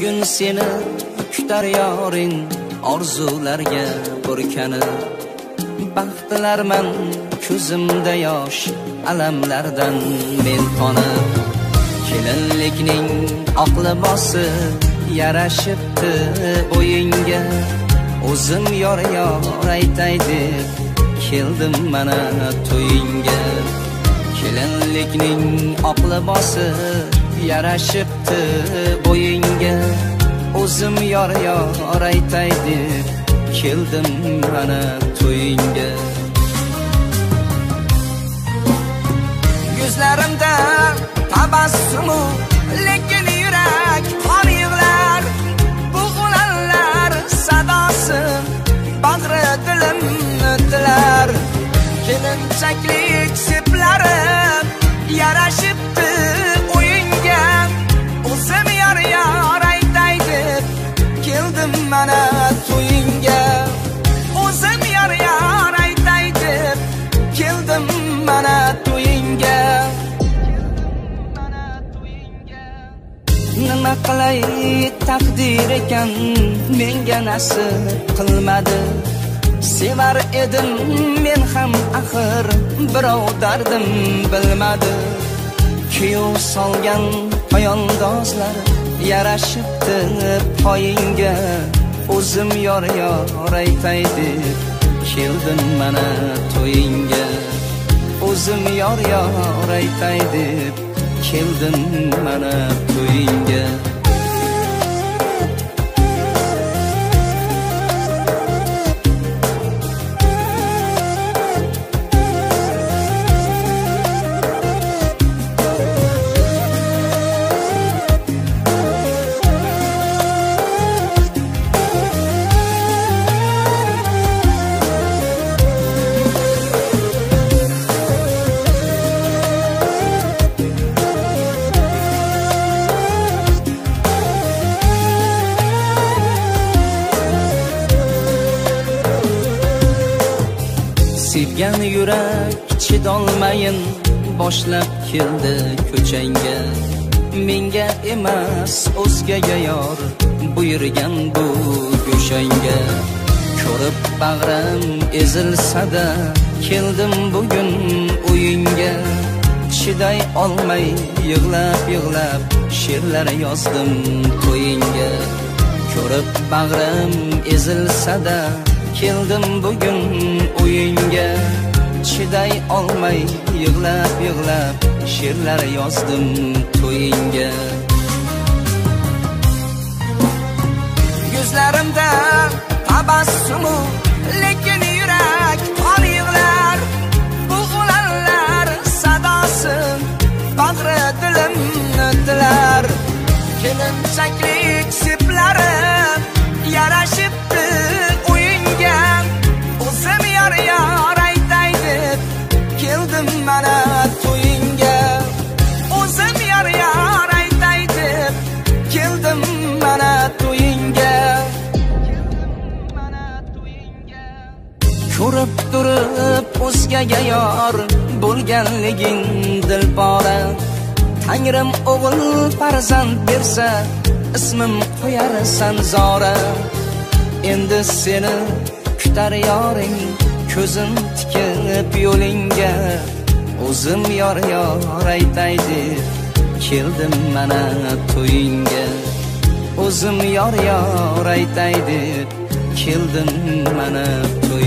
gün seni kutar yoring orzularga burkanib baxtlarman ko'zimda yosh alamlardan men qonib kelinlikning oq libosi yarashibdi o'yinga o'zim yor yor aytay deb keldim mana to'yinga kelinlikning oq libosi yarashibdi bo'yinga o'zim yor yor aytay deb keldim mana to'yinga yuzlarimda tabassum lekin yurak qon yig'lar bu g'ulanlar sadosi bag'ri dilimni tilar kelinchaklik seplari yarashibdi o'yinga o'zim yor yor aytay deb keldim mana to'yinga o'zim yor yor aytay deb keldim mana to'yinga nima qilay taqdir ekan menga nasib qilmadi sevar edim men ham axir birov dardim bilmadi kuyov solgan poyandozlar yarashibdi poyinga o'zim yor yor aytay deb keldim mana to'yinga o'zim yor yor aytay deb keldim mana to'yinga Sevgan yurak chidolmayin boshlab keldi ko'changa menga emas o'zgaga yor buyurgan bu go'shanga ko'rib bag'rim ezilsa-da keldim bugun o'yinga chiday olmay yig'lab yig'lab she'rlar yozdim to'yinga ko'rib bag'rim ezilsa-da keldim bugün o'yinga chiday olmay yig'lab yig'lab she'rlar yozdim to'yinga yuzlarimda tabassum lekin yurak qon yig'lar bu g'ulanlar sadosi bag'ri dilimni tilar kelinchaklik seplari yarashibdi o'zim yor yor aytay deb keldim mana to'yinga o'zim yor yor aytay deb keldim mana to'yinga ko'rib turib o'zgaga yor bo'lganliging dilbora Tangrim o'g'il farzand bersa ismim qo'yarsan zora endi seni kutar yoring ko'zim tikilib yo'linga o'zim yor yor aytay deb keldim mana to'yinga o'zim yor yor aytay deb keldim mana